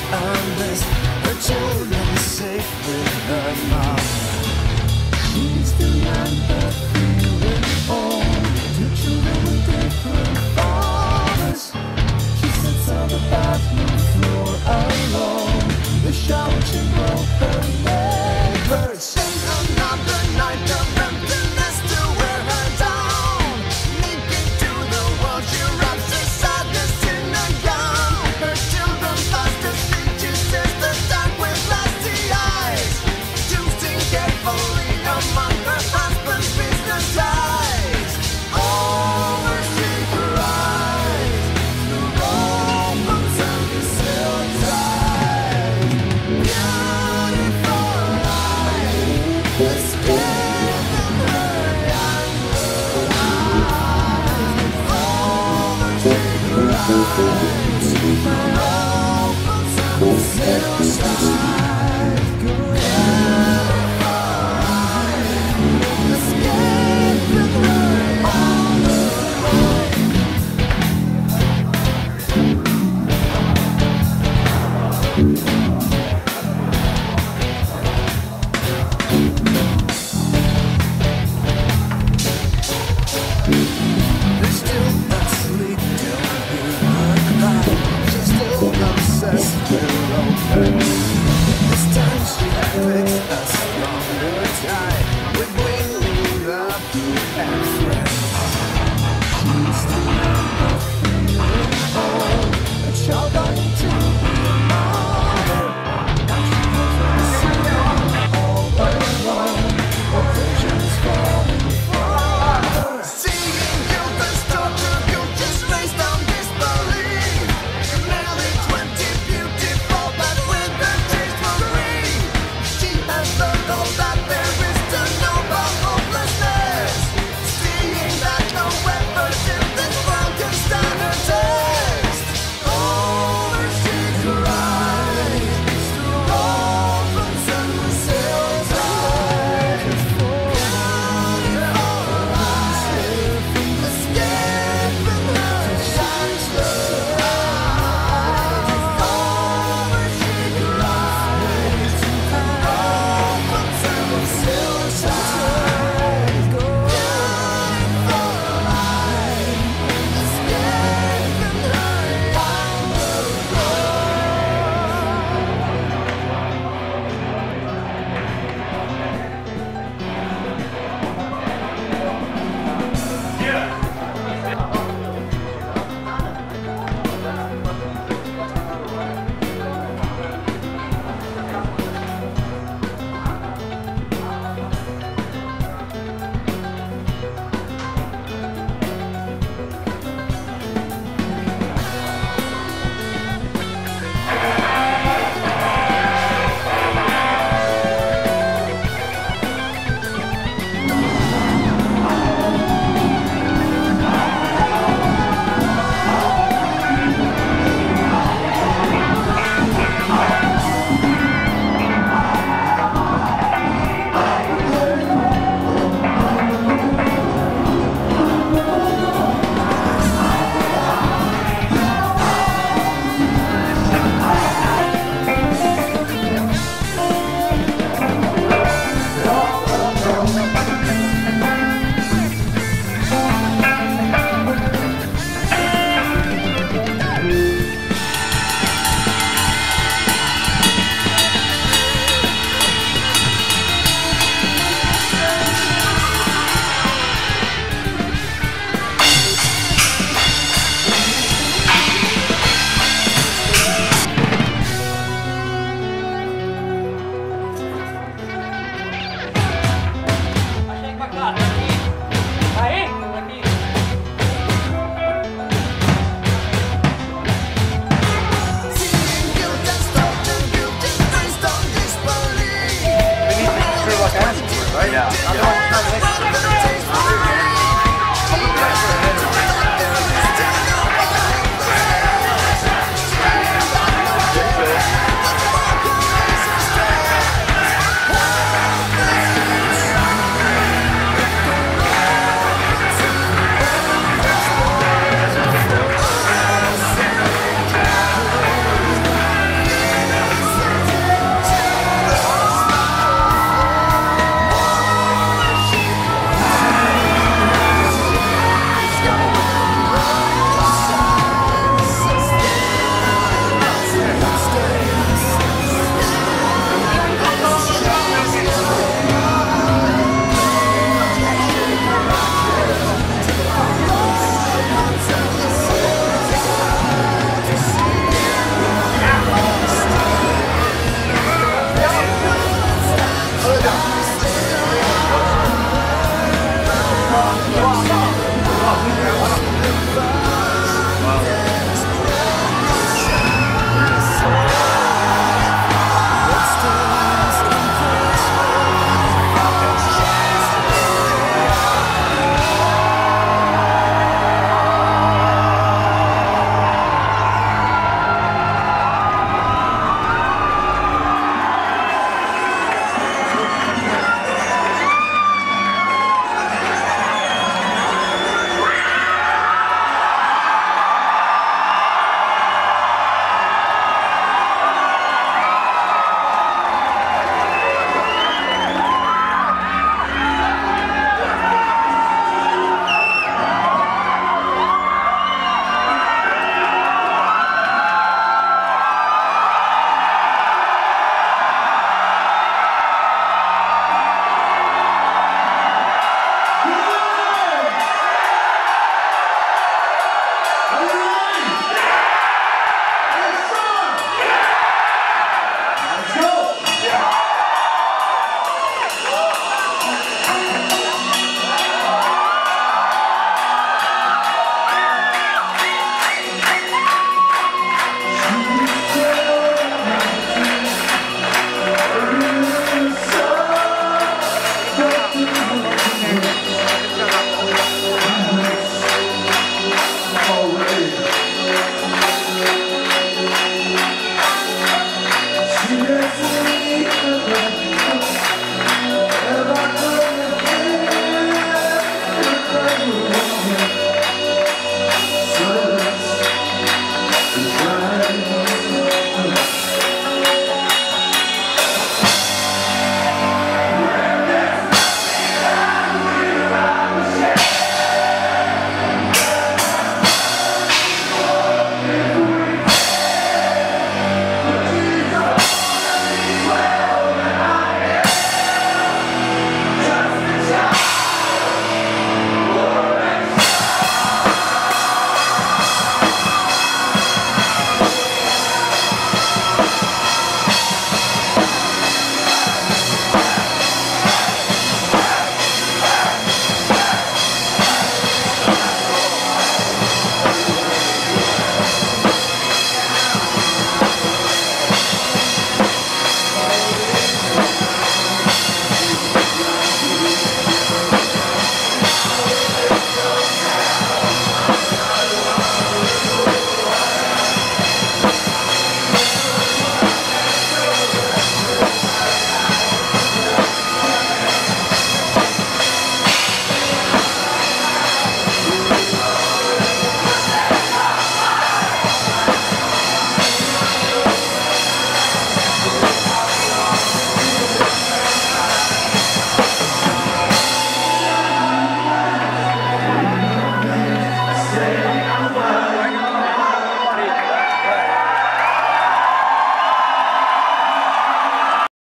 unless I told you.